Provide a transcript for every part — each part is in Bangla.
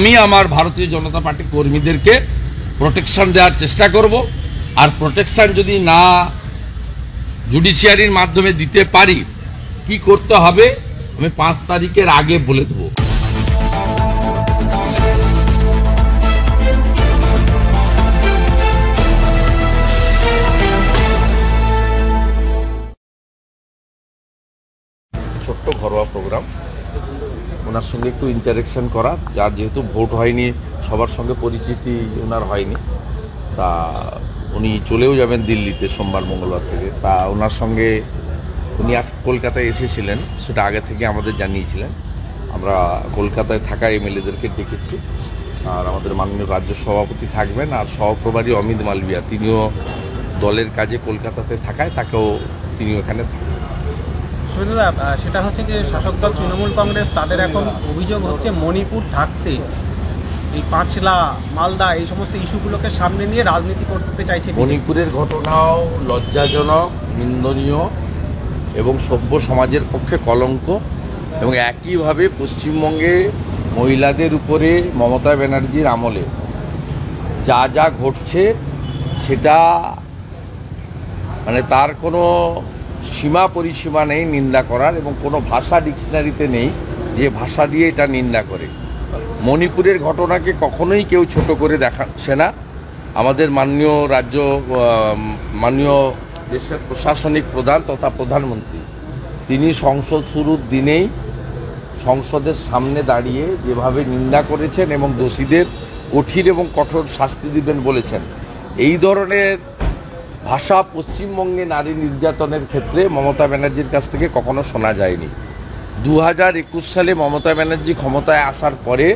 আমি আমার ভারতীয় জনতা পার্টি কর্মীদেরকে প্রোটেকশন দেওয়ার চেষ্টা করব। আর প্রোটেকশন যদি না জুডিশিয়ারির মাধ্যমে দিতে পারি কি করতে হবে আমি 5 তারিখের আগে বলে দেব। ছোট্ট ঘরোয়া প্রোগ্রাম ওনার সঙ্গে একটু ইন্টারেকশন করা, যার যেহেতু ভোট হয়নি সবার সঙ্গে পরিচিতি ওনার হয়নি, তা উনি চলেও যাবেন দিল্লিতে সোমবার মঙ্গলবার থেকে, তা ওনার সঙ্গে উনি আজ কলকাতায় এসেছিলেন সেটা আগে থেকে আমাদের জানিয়েছিলেন। আমরা কলকাতায় থাকা এমএলএদেরকে ডেকেছি আর আমাদের মাননীয় রাজ্য সভাপতি থাকবেন আর সহপ্রভারী অমিত মালবিয়া তিনিও দলের কাজে কলকাতাতে থাকায় তাকেও তিনি ওখানে থাকেন। সেটা হচ্ছে যে শাসক দল তৃণমূল কংগ্রেস তাদের এখন অভিযোগ হচ্ছে মণিপুর থাকতে এই পাঁচলা মালদা এই সমস্ত ইস্যুগুলোকে সামনে নিয়ে রাজনীতি করতে চাইছে। মণিপুরের ঘটনাও লজ্জাজনক, নিন্দনীয় এবং সভ্য সমাজের পক্ষে কলঙ্ক, এবং একইভাবে পশ্চিমবঙ্গে মহিলাদের উপরে মমতা ব্যানার্জির আমলে যা যা ঘটছে সেটা মানে তার কোনো সীমা পরিসীমা নেই নিন্দা করার, এবং কোনো ভাষা ডিকশনারিতে নেই যে ভাষা দিয়ে এটা নিন্দা করে। মণিপুরের ঘটনাকে কখনোই কেউ ছোট করে দেখাচ্ছে না। আমাদের মাননীয় দেশের প্রশাসনিক প্রধান তথা প্রধানমন্ত্রী তিনি সংসদ শুরুর দিনেই সংসদের সামনে দাঁড়িয়ে যেভাবে নিন্দা করেছেন এবং দোষীদের কঠিন এবং কঠোর শাস্তি দেবেন বলেছেন, এই ধরনের ভাষা পশ্চিমবঙ্গে নারী নির্যাতনের ক্ষেত্রে মমতা ব্যানার্জির কাছ থেকে কখনো শোনা যায়নি। 2021 সালে মমতা ব্যানার্জি ক্ষমতায় আসার পরে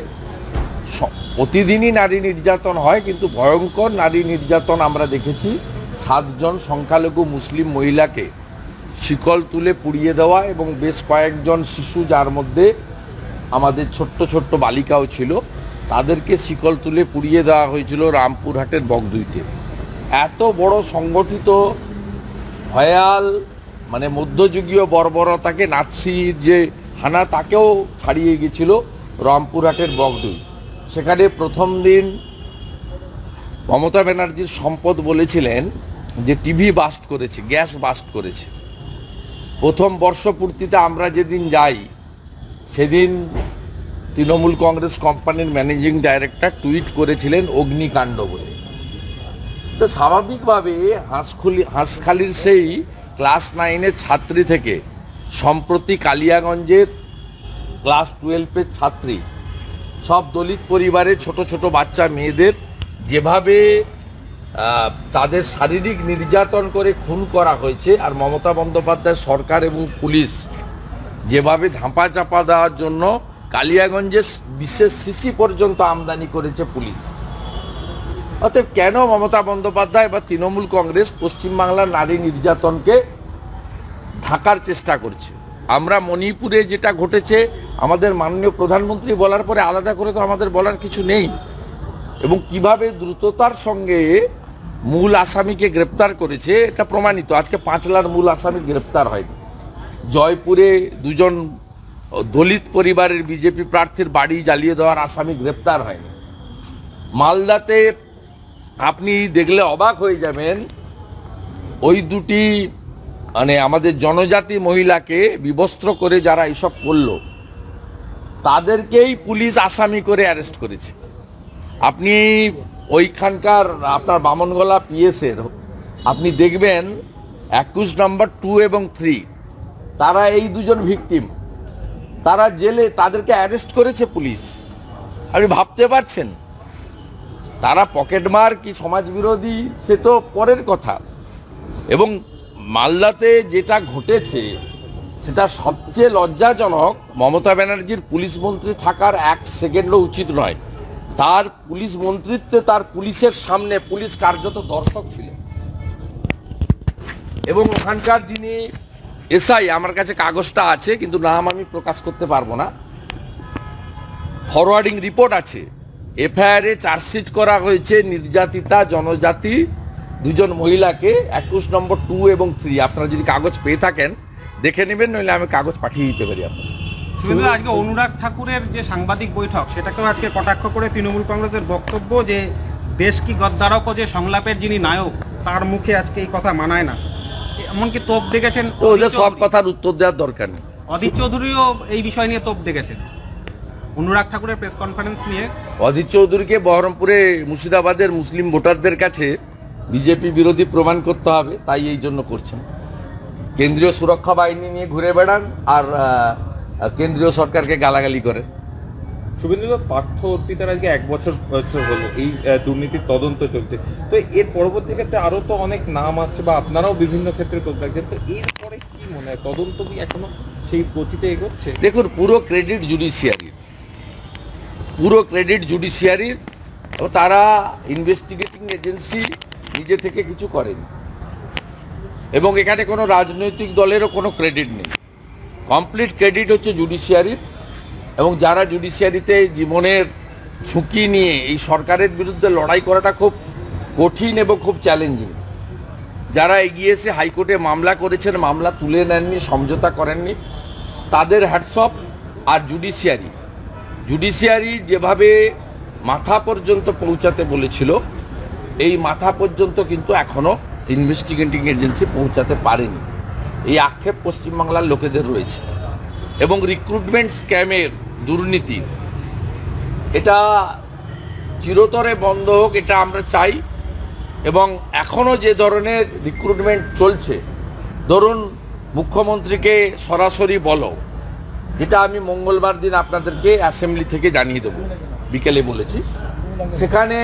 প্রতিদিনই নারী নির্যাতন হয়, কিন্তু ভয়ঙ্কর নারী নির্যাতন আমরা দেখেছি। 7 জন সংখ্যালঘু মুসলিম মহিলাকে শিকল তুলে পুড়িয়ে দেওয়া এবং বেশ কয়েকজন শিশু যার মধ্যে আমাদের ছোট্ট বালিকাও ছিল তাদেরকে শিকল তুলে পুড়িয়ে দেওয়া হয়েছিল রামপুরহাটের বগদুইতে। এত বড় সংগঠিত ভয়াল মানে মধ্যযুগীয় বর্বরতাকে নাৎসির যে হানা তাকেও ছাড়িয়ে গিয়েছিল রামপুরহাটের বগদুই। সেখানে প্রথম দিন মমতা ব্যানার্জির সম্পদ বলেছিলেন যে টিভি বাস্ট করেছে, গ্যাস বাস্ট করেছে। প্রথম বর্ষপূর্তিতে আমরা যেদিন যাই সেদিন তৃণমূল কংগ্রেস কোম্পানির ম্যানেজিং ডাইরেক্টর টুইট করেছিলেন অগ্নিকাণ্ড বলে। তো স্বাভাবিকভাবে হাঁসখালির সেই ক্লাস 9-এর ছাত্রী থেকে সম্প্রতি কালিয়াগঞ্জের ক্লাস 12-এর ছাত্রী, সব দলিত পরিবারের ছোট বাচ্চা মেয়েদের যেভাবে তাদের শারীরিক নির্যাতন করে খুন করা হয়েছে আর মমতা বন্দ্যোপাধ্যায় সরকার এবং পুলিশ যেভাবে ধাঁপা চাপা দেওয়ার জন্য কালিয়াগঞ্জে বিশেষ সিসি পর্যন্ত আমদানি করেছে পুলিশ। অতএব কেন মমতা বন্দ্যোপাধ্যায় বা তৃণমূল কংগ্রেস পশ্চিমবাংলার নারী নির্যাতনকে ঢাকার চেষ্টা করছে? আমরা মণিপুরে যেটা ঘটেছে আমাদের মাননীয় প্রধানমন্ত্রী বলার পরে আলাদা করে তো আমাদের বলার কিছু নেই, এবং কিভাবে দ্রুততার সঙ্গে মূল আসামিকে গ্রেপ্তার করেছে এটা প্রমাণিত। আজকে পাঁচলার মূল আসামি গ্রেপ্তার হয়নি। জয়পুরে 2 জন দলিত পরিবারের বিজেপি প্রার্থীর বাড়ি জ্বালিয়ে দেওয়ার আসামি গ্রেপ্তার হয়নি। মালদাতে আপনি দেখলে অবাক হয়ে যাবেন, ওই 2টি মানে আমাদের জনজাতি মহিলাকে বিবস্ত্র করে যারা এসব করল তাদেরকেই পুলিশ আসামি করে অ্যারেস্ট করেছে। আপনি ওইখানকার আপনার বামনগোলা পিএসের আপনি দেখবেন 21 নম্বর 2 এবং 3 তারা এই 2জন ভিকটিম, তারা জেলে, তাদেরকে অ্যারেস্ট করেছে পুলিশ। আপনি ভাবতে পারছেন তারা পকেটমার কি সমাজ বিরোধী সে তো পরের কথা। এবং মালদাতে যেটা ঘটেছে সেটা সবচেয়ে লজ্জাজনক। মমতা ব্যানার্জির পুলিশ মন্ত্রী থাকার 1 সেকেন্ডও উচিত নয়। তার পুলিশ মন্ত্রিত্বে তার পুলিশের সামনে পুলিশ কার্যত দর্শক ছিলেন, এবং ওখানকার যিনি এসআই, আমার কাছে কাগজটা আছে কিন্তু নাম আমি প্রকাশ করতে পারবো না, ফরওয়ার্ডিং রিপোর্ট আছে, এফআইআরে চার্জশিট করা হয়েছে নির্যাতিতা জনজাতি 2জন মহিলাকে 21 নম্বর 2 এবং 3। আপনারা যদি কাগজ পেয়ে থাকেন দেখে নেবেন, নইলে আমি কাগজ পাঠিয়ে দিতে পারি আপনাদের। শুধু আজকে অনুরাগ ঠাকুরের যে সাংবাদিক বৈঠক সেটাকেও আজকে কটাক্ষ করে তৃণমূল কংগ্রেসের বক্তব্য যে দেশ কি গদ্দারক যে সংলাপের যিনি নায়ক তার মুখে আজকে এই কথা মানায় না, এমনকি তোপ দেখেছেন। ওদের সব কথার উত্তর দেওয়ার দরকার নেই। অধীর চৌধুরীও এই বিষয় নিয়ে তোপ দেখেছেন অনুরাগ ঠাকুরের প্রেস কনফারেন্স নিয়ে। অধীর চৌধুরীকে বহরমপুরে মুর্শিদাবাদের মুসলিম ভোটারদের কাছে বিজেপি বিরোধী প্রমাণ করতে হবে, তাই এই জন্য করছেন। কেন্দ্রীয় সুরক্ষা বাহিনী নিয়ে ঘুরে বেড়ান আর কেন্দ্রীয় সরকারকে গালাগালি করে। শুভেন্দুবাবু, পার্থ অর্পিতার আজকে 1 বছর হলো এই দুর্নীতির তদন্ত চলছে, তো এর পরবর্তী ক্ষেত্রে আরও তো অনেক নাম আসছে বা আপনারাও বিভিন্ন ক্ষেত্রে তদন্ত রাখছেন, তো এরপরে কী মনে হয় তদন্ত কি এখনো সেই গতিতে এগোচ্ছে? দেখুন, পুরো ক্রেডিট জুডিশিয়ারির, পুরো ক্রেডিট জুডিশিয়ারির। তারা ইনভেস্টিগেটিং এজেন্সি নিজে থেকে কিছু করেনি এবং এখানে কোনো রাজনৈতিক দলেরও কোনো ক্রেডিট নেই। কমপ্লিট ক্রেডিট হচ্ছে জুডিশিয়ারির এবং যারা জুডিশিয়ারিতে জীবনের ঝুঁকি নিয়ে এই সরকারের বিরুদ্ধে লড়াই করাটা খুব কঠিন এবং খুব চ্যালেঞ্জিং, যারা এগিয়ে এসে হাইকোর্টে মামলা করেছেন, মামলা তুলে নেননি, সমঝোতা করেননি, তাদের হ্যাটস অফ। আর জুডিশিয়ারি যেভাবে মাথা পর্যন্ত পৌঁছাতে বলেছিল এই মাথা পর্যন্ত কিন্তু এখনও ইনভেস্টিগেটিং এজেন্সি পৌঁছাতে পারেনি। এই আক্ষেপ পশ্চিমবাংলার লোকেদের রয়েছে এবং রিক্রুটমেন্ট স্ক্যামের দুর্নীতি এটা চিরতরে বন্ধ হোক, এটা আমরা চাই। এবং এখনও যে ধরনের রিক্রুটমেন্ট চলছে, ধরুন মুখ্যমন্ত্রীকে সরাসরি বলো, যেটা আমি মঙ্গলবার দিন আপনাদেরকে অ্যাসেম্বলি থেকে জানিয়ে দেবো, বিকেলে বলেছি, সেখানে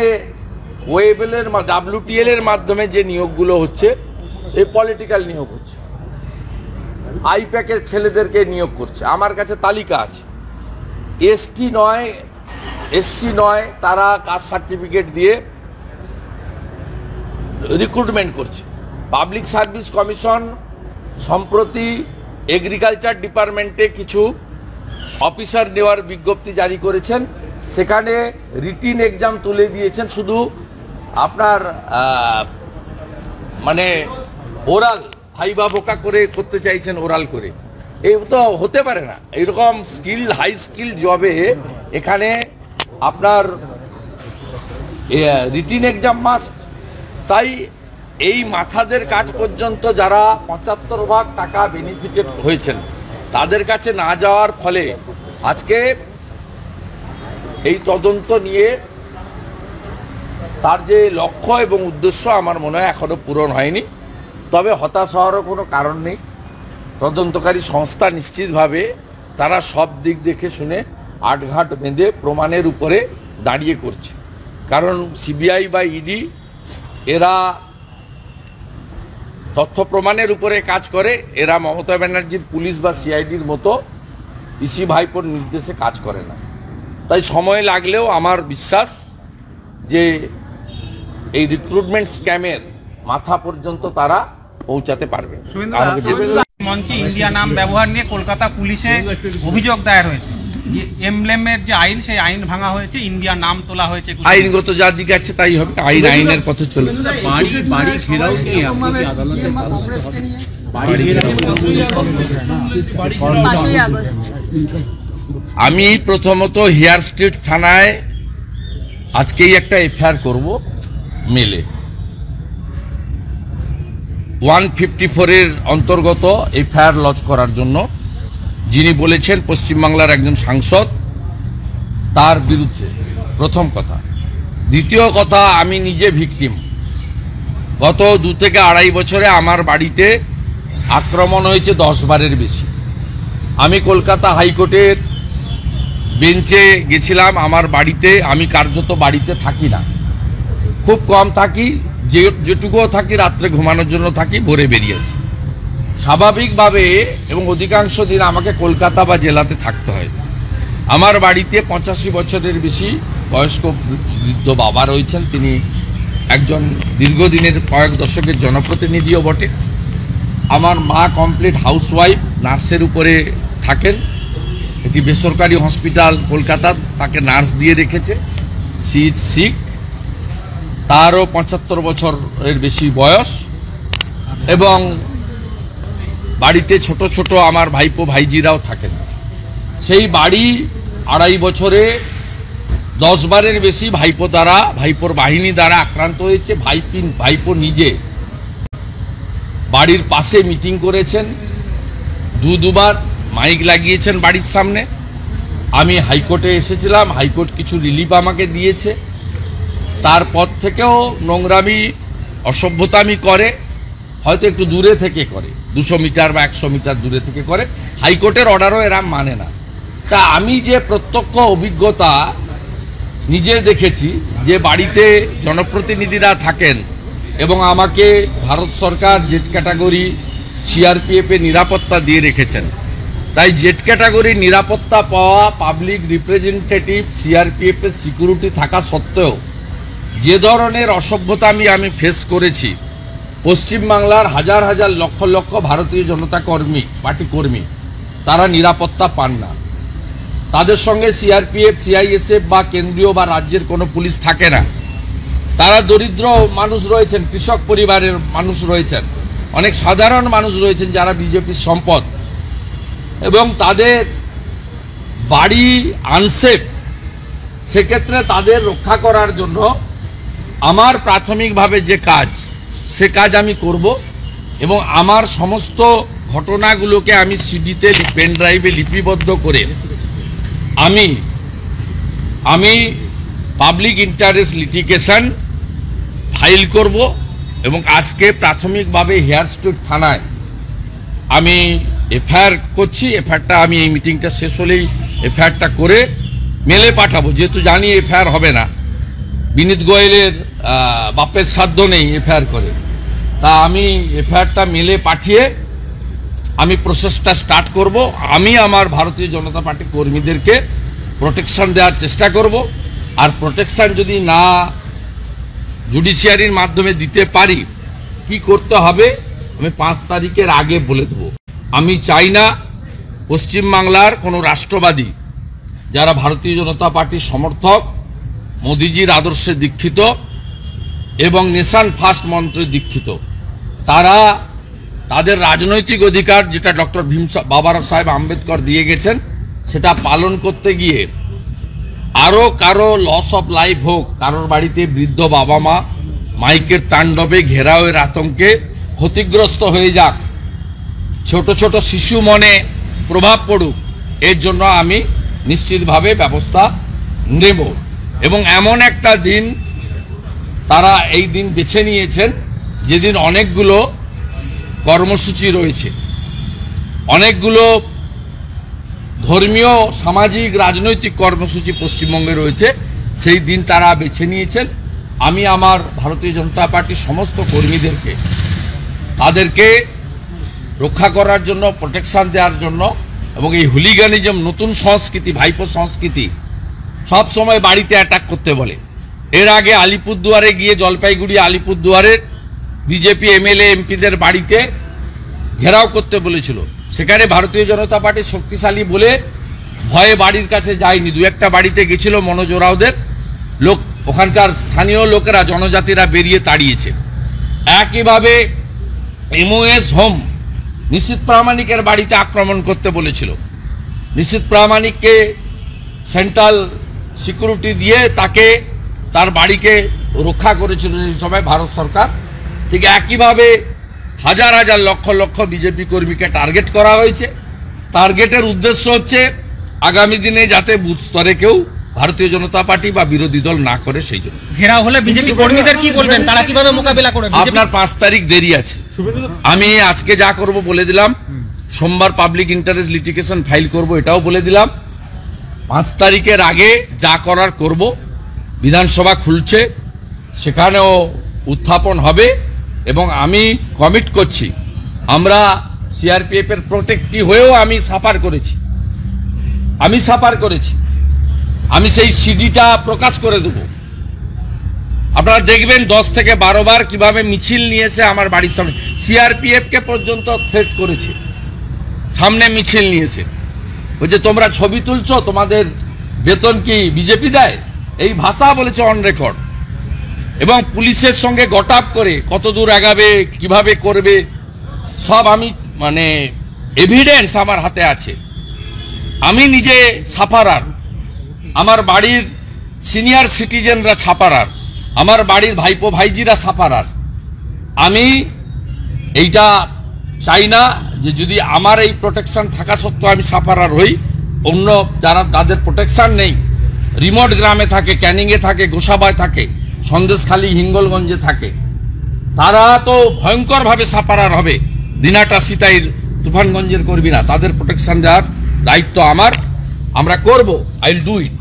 ওয়েবেলের ডাব্লিউটিএলের মাধ্যমে যে নিয়োগগুলো হচ্ছে এই পলিটিক্যাল নিয়োগ হচ্ছে, আইপ্যাকের ছেলেদেরকে নিয়োগ করছে, আমার কাছে তালিকা আছে। এসসি নয় তারা কাস্ট সার্টিফিকেট দিয়ে রিক্রুটমেন্ট করছে। পাবলিক সার্ভিস কমিশন সম্প্রতি এগ্রিকালচার ডিপার্টমেন্টে কিছু অফিসার নেওয়ার বিজ্ঞপ্তি জারি করেছেন, সেখানে রিটিন এক্সাম তুলে দিয়েছেন, শুধু আপনার মানে ওরাল হাইবা বোকা করে করতে চাইছেন, ওরাল করে। এই তো হতে পারে না, এরকম স্কিল হাই স্কিল জবে এখানে আপনার রিটিন এক্সাম মাস্ট। তাই এই মাথাদের কাজ পর্যন্ত যারা 75% টাকা বেনিফিটেড হয়েছেন তাদের কাছে না যাওয়ার ফলে আজকে এই তদন্ত নিয়ে তার যে লক্ষ্য এবং উদ্দেশ্য আমার মনে হয় এখনও পূরণ হয়নি। তবে হতাশ হওয়ারও কোনো কারণ নেই। তদন্তকারী সংস্থা নিশ্চিতভাবে তারা সব দিক দেখে শুনে আটঘাট বেঁধে প্রমাণের উপরে দাঁড়িয়ে করছে, কারণ সিবিআই বা ইডি এরা তথ্য প্রমাণের উপরে কাজ করে, এরা মমতা ব্যানার্জির পুলিশ বা সিআইডির মতো ইসি ভাইপোর নির্দেশে কাজ করে না। তাই সময় লাগলেও আমার বিশ্বাস যে এই রিক্রুটমেন্ট স্ক্যামের মাথা পর্যন্ত তারা পৌঁছাতে পারবে। মঞ্চে ইন্ডিয়া নাম ব্যবহার নিয়ে কলকাতা পুলিশে অভিযোগ দায়ের হয়েছে, যে এমব্লেমের যে আইন সেই আইন ভাঙা হয়েছে, ইন্ডিয়া নাম তোলা হয়েছে। আইনগত যা দিক আছে তাই হবে, আইন আইনের পথে চলে। আমি প্রথমত হেয়ার স্ট্রিট থানায় আজকেই একটা এফআইআর করব মেলে, 154-এর অন্তর্গত এফআইআর লজ করার জন্য, যিনি বলেছেন পশ্চিমবাংলার একজন সাংসদ, তার বিরুদ্ধে। প্রথম কথা। দ্বিতীয় কথা, আমি নিজে ভিকটিম। গত 2 থেকে আড়াই বছরে আমার বাড়িতে আক্রমণ হয়েছে 10 বারের বেশি। আমি কলকাতা হাইকোর্টের বেঞ্চে গেছিলাম, আমার বাড়িতে, আমি কার্যত বাড়িতে থাকি না, খুব কম থাকি, যেটুকুও থাকি রাত্রে ঘুমানোর জন্য থাকি, ভোরে বেরিয়েছি স্বাভাবিকভাবে। এবং অধিকাংশ দিন আমাকে কলকাতা বা জেলাতে থাকতে হয়। আমার বাড়িতে 85 বছরের বেশি বয়স্ক বৃদ্ধ বাবা রয়েছেন, তিনি একজন দীর্ঘদিনের কয়েক দশকের জনপ্রতিনিধিও বটে। আমার মা কমপ্লিট হাউসওয়াইফ, নার্সের উপরে থাকেন, একটি বেসরকারি হসপিটাল কলকাতার, তাকে নার্স দিয়ে রেখেছে। সিক তারও 75 বছরের বেশি বয়স। এবং বাড়িতে ছোট ছোট আমার ভাইপো ভাইজিরাও থাকেন। সেই বাড়ি আড়াই বছরে 10 বারের বেশি ভাইপোর বাহিনী দ্বারা আক্রান্ত হয়েছে। ভাইপো নিজে বাড়ির পাশে মিটিং করেছেন, দুবার মাইক লাগিয়েছেন বাড়ির সামনে। আমি হাইকোর্টে এসেছিলাম, হাইকোর্ট কিছু রিলিফ আমাকে দিয়েছে। তারপর থেকেও নোংরামি অসভ্যতামি করে, হয়তো একটু দূরে থেকে করে, 200 মিটার বা 100 মিটার দূরে থেকে করে। হাইকোর্টের অর্ডারও এরা মানে না। তা আমি যে প্রত্যক্ষ অভিজ্ঞতা নিজে দেখেছি, যে বাড়িতে জনপ্রতিনিধিরা থাকেন এবং আমাকে ভারত সরকার জেড ক্যাটাগরি সিআরপিএফে নিরাপত্তা দিয়ে রেখেছেন, তাই জেড ক্যাটাগরি নিরাপত্তা পাওয়া পাবলিক রিপ্রেজেন্টেটিভ সিআরপিএফের সিকিউরিটি থাকা সত্ত্বেও যে ধরনের অসভ্যতামি আমি ফেস করেছি, পশ্চিমবাংলার হাজার হাজার লক্ষ লক্ষ ভারতীয় জনতা কর্মী, পার্টি কর্মী, তারা নিরাপত্তা পান না। তাদের সঙ্গে সিআরপিএফ, সিআইএসএফ বা কেন্দ্রীয় বা রাজ্যের কোনো পুলিশ থাকে না। তারা দরিদ্র মানুষ রয়েছেন, কৃষক পরিবারের মানুষ রয়েছেন, অনেক সাধারণ মানুষ রয়েছেন যারা বিজেপির সম্পদ, এবং তাদের বাড়ি আনসেফ। সেক্ষেত্রে তাদের রক্ষা করার জন্য আমার প্রাথমিকভাবে যে কাজ, সে কাজ আমি করব। এবং আমার সমস্ত ঘটনাগুলোকে আমি সিডিতে পেন ড্রাইভে লিপিবদ্ধ করে আমি পাবলিক ইন্টারেস্ট লিটিগেশন ফাইল করব। এবং আজকে প্রাথমিকভাবে হেয়ার স্ট্রিট থানায় আমি এফআইআর করছি। এফআইআরটা আমি এই মিটিংটা শেষ হলেই এফআইআরটা করে মেলে পাঠাবো, যেহেতু জানি এফআইআর হবে না। বিনীত গোয়েলের বাপের সাধ্য নেই এফআইআর করে। তা আমি এফআইআরটা মেলে পাঠিয়ে আমি প্রসেসটা স্টার্ট করব। আমি আমার ভারতীয় জনতা পার্টি কর্মীদেরকে প্রোটেকশন দেওয়ার চেষ্টা করব। আর প্রোটেকশন যদি না জুডিশিয়ারির মাধ্যমে দিতে পারি, কি করতে হবে আমি 5 তারিখের আগে বলে দেবো। আমি চাই না পশ্চিমবাংলার কোনো রাষ্ট্রবাদী যারা ভারতীয় জনতা পার্টির সমর্থক, মোদিজির আদর্শে দীক্ষিত এবং নেশান ফার্স্ট মন্ত্রে দীক্ষিত, তারা তাদের রাজনৈতিক অধিকার যেটা ডক্টর বাবা সাহেব আম্বেদকর দিয়ে গেছেন সেটা পালন করতে গিয়ে আরও কারো লস অফ লাইফ হোক, কারোর বাড়িতে বৃদ্ধ বাবা মা মাইকের তাণ্ডবে ঘেরাওয়ের আতঙ্কে ক্ষতিগ্রস্ত হয়ে যাক, ছোট ছোট শিশু মনে প্রভাব পড়ুক, এর জন্য আমি নিশ্চিতভাবে ব্যবস্থা নেব। এবং এমন একটা দিন তারা এই দিন বেছে নিয়েছেন যেদিন অনেকগুলো কর্মসূচি রয়েছে, অনেকগুলো ধর্মীয়, সামাজিক, রাজনৈতিক কর্মসূচি পশ্চিমবঙ্গে রয়েছে, সেই দিন তারা বেছে নিয়েছেন। আমি আমার ভারতীয় জনতা পার্টির সমস্ত কর্মীদেরকে তাদেরকে রক্ষা করার জন্য, প্রোটেকশান দেওয়ার জন্য, এবং এই হুলিগানিজম নতুন সংস্কৃতি, ভাইপো সংস্কৃতি সব সময় বাড়িতে অ্যাটাক করতে বলে। এর আগে আলিপুরদুয়ারে গিয়ে, জলপাইগুড়ি আলিপুরদুয়ারের বিজেপি এমএলএ এমপিদের বাড়িতে ঘেরাও করতে বলেছিল, সেখানে ভারতীয় জনতা পার্টি শক্তিশালী বলে ভয়ে বাড়ির কাছে যায়নি। 2-1টা বাড়িতে গেছিল মনোজ ওরাওদের লোক, ওখানকার স্থানীয় লোকেরা, জনজাতিরা বেরিয়ে তাড়িয়েছে। একইভাবে এমওএস হোম নিশীথ প্রামাণিকের বাড়িতে আক্রমণ করতে বলেছিল, নিশীথ প্রামাণিককে সেন্ট্রাল সিকিউরিটি দিয়ে তাকে তার বাড়িকে রক্ষা করেছিল সেই সময় ভারত সরকার। ঠিক একইভাবে হাজার হাজার লক্ষ লক্ষ বিজেপি কর্মীকে টার্গেট করা হয়েছে। টার্গেটের উদ্দেশ্য হচ্ছে আগামী দিনে যাতে বুথ স্তরে কেউ ভারতীয় জনতা পার্টি বা বিরোধী দল না করে, সেই জন্য ঘেরা হলে বিজেপি কর্মীদের কি বলবেন, তারা কিভাবে মোকাবিলা করবে? আপনার 5 তারিখ দেরি আছে। আমি আজকে যা করব বলে দিলাম, সোমবার পাবলিক ইন্টারেস্ট লিটিগেশন ফাইল করব, এটাও বলে দিলাম। 5 তারিখের আগে যা করার করব। বিধানসভা খুলছে, সেখানেও উত্থাপন হবে। এবং আমি কমিট করছি, আমরা সিআরপিএফের প্রোটেক্টি হয়েও আমি সাফার করেছি। আমি সেই সিডিটা প্রকাশ করে দেব। আপনারা দেখবেন 10 থেকে 12 বার কিভাবে মিছিল নিয়েছে আমার বাড়ির সামনে, সিআরপিএফকে পর্যন্ত থ্রেট করেছে, সামনে মিছিল নিয়েছে, ওই যে তোমরা ছবি তুলছো, তোমাদের বেতন কি বিজেপি দেয়, এই ভাষা বলেছে অন রেকর্ড। এবং পুলিশের সঙ্গে গটআপ করে কত দূর আগাবে, কিভাবে করবে, সব আমি মানে এভিডেন্স আমার হাতে আছে। আমি নিজে ছাপাড়ার, আমার বাড়ির সিনিয়র সিটিজেনরা ছাপাড়ার, আমার বাড়ির ভাইপো ভাইজিরা ছাপাড়ার। আমি এইটা চাই না যে যদি আমার এই প্রোটেকশন থাকা সত্ত্বেও আমি ছাপাড়ার হই, অন্য যারা তাদের প্রোটেকশন নেই, রিমোট গ্রামে থাকে, ক্যানিংয়ে থাকে, গোসাবায় থাকে, সন্দেশখালী হিঙ্গলগঞ্জে থাকে, তারা তো ভয়ঙ্করভাবে ছাপাড়ার হবে। দিনাটা সিতাইর তুফানগঞ্জের করবি না, তাদের প্রোটেকশন দেওয়ার দায়িত্ব আমার, আমরা করব। I will do it.